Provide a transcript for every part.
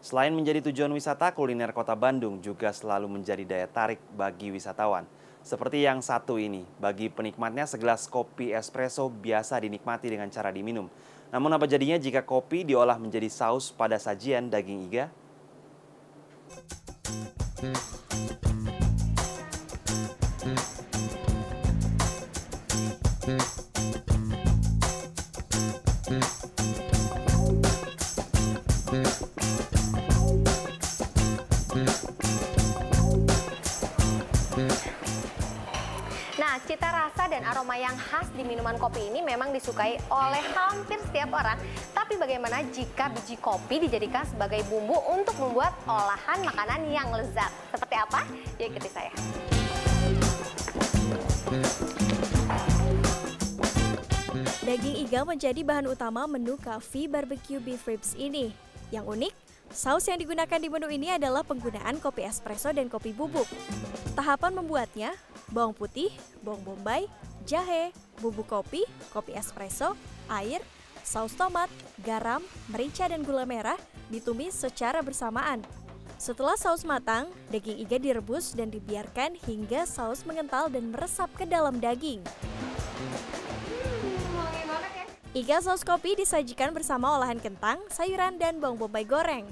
Selain menjadi tujuan wisata, kuliner kota Bandung juga selalu menjadi daya tarik bagi wisatawan. Seperti yang satu ini, bagi penikmatnya segelas kopi espresso biasa dinikmati dengan cara diminum. Namun apa jadinya jika kopi diolah menjadi saus pada sajian daging iga? Nah, cita rasa dan aroma yang khas di minuman kopi ini memang disukai oleh hampir setiap orang. Tapi bagaimana jika biji kopi dijadikan sebagai bumbu untuk membuat olahan makanan yang lezat? Seperti apa? Yuk ikuti saya. Daging iga menjadi bahan utama menu Cafe Barbecue Beef Ribs ini. Yang unik, saus yang digunakan di menu ini adalah penggunaan kopi espresso dan kopi bubuk. Tahapan membuatnya, bawang putih, bawang bombay, jahe, bubuk kopi, kopi espresso, air, saus tomat, garam, merica dan gula merah ditumis secara bersamaan. Setelah saus matang, daging iga direbus dan dibiarkan hingga saus mengental dan meresap ke dalam daging. Iga saus kopi disajikan bersama olahan kentang, sayuran, dan bawang bombay goreng.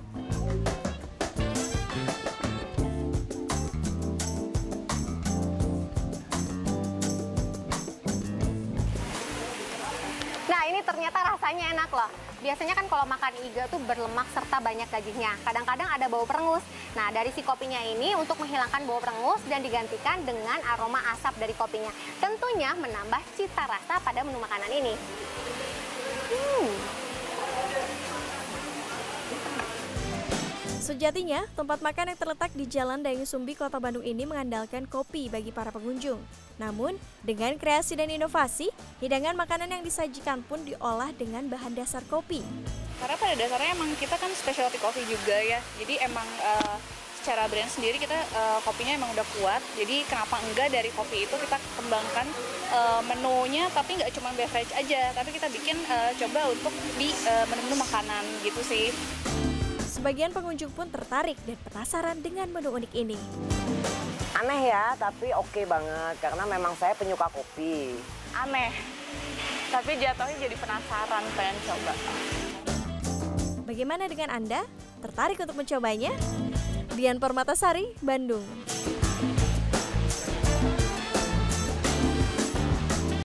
Nah, ini ternyata rasanya enak loh. Biasanya kan kalau makan iga tuh berlemak serta banyak dagingnya. Kadang-kadang ada bau perengus. Nah, dari si kopinya ini untuk menghilangkan bau perengus dan digantikan dengan aroma asap dari kopinya. Tentunya menambah cita rasa pada menu makanan ini. Sejatinya, tempat makan yang terletak di Jalan Dayang Sumbi, Kota Bandung ini mengandalkan kopi bagi para pengunjung. Namun, dengan kreasi dan inovasi, hidangan makanan yang disajikan pun diolah dengan bahan dasar kopi. Karena pada dasarnya emang kita kan specialty coffee juga ya, jadi emang secara brand sendiri kita kopinya emang udah kuat, jadi kenapa enggak dari kopi itu kita kembangkan menunya, tapi nggak cuma beverage aja, tapi kita bikin coba untuk di menu-menu makanan gitu sih. Sebagian pengunjung pun tertarik dan penasaran dengan menu unik ini. Aneh ya, tapi oke banget karena memang saya penyuka kopi. Aneh, tapi jatuhnya jadi penasaran, pengen coba. Bagaimana dengan Anda? Tertarik untuk mencobanya? Dian Permatasari, Bandung.